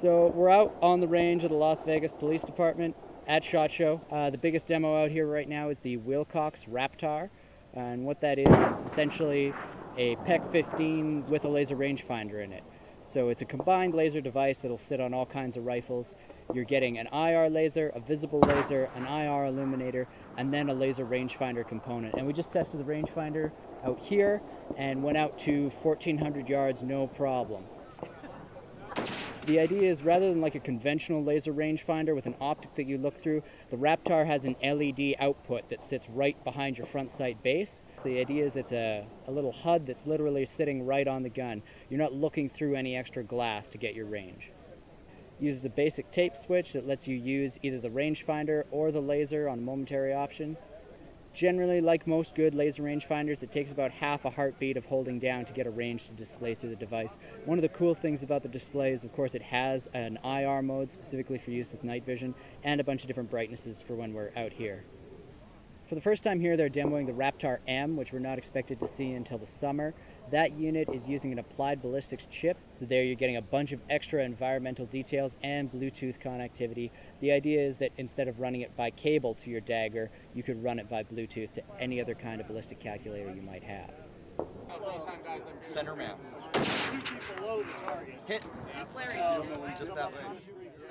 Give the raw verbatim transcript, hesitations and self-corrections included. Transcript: So we're out on the range of the Las Vegas Police Department at SHOT Show. Uh, the biggest demo out here right now is the Wilcox Raptar, and what that is is essentially a P E C fifteen with a laser rangefinder in it. So it's a combined laser device that'll sit on all kinds of rifles. You're getting an I R laser, a visible laser, an I R illuminator, and then a laser rangefinder component. And we just tested the rangefinder out here and went out to fourteen hundred yards, no problem. The idea is, rather than like a conventional laser rangefinder with an optic that you look through, the Raptar has an L E D output that sits right behind your front sight base. So the idea is it's a, a little H U D that's literally sitting right on the gun. You're not looking through any extra glass to get your range. It uses a basic tape switch that lets you use either the rangefinder or the laser on a momentary option. Generally, like most good laser rangefinders, it takes about half a heartbeat of holding down to get a range to display through the device. One of the cool things about the display is, of course, it has an I R mode specifically for use with night vision and a bunch of different brightnesses for when we're out here. For the first time here, they're demoing the Raptar M, which we're not expected to see until the summer. That unit is using an Applied Ballistics chip, so there you're getting a bunch of extra environmental details and Bluetooth connectivity. The idea is that instead of running it by cable to your dagger, you could run it by Bluetooth to any other kind of ballistic calculator you might have. Center mass. Hit. Just Larry. Just that way.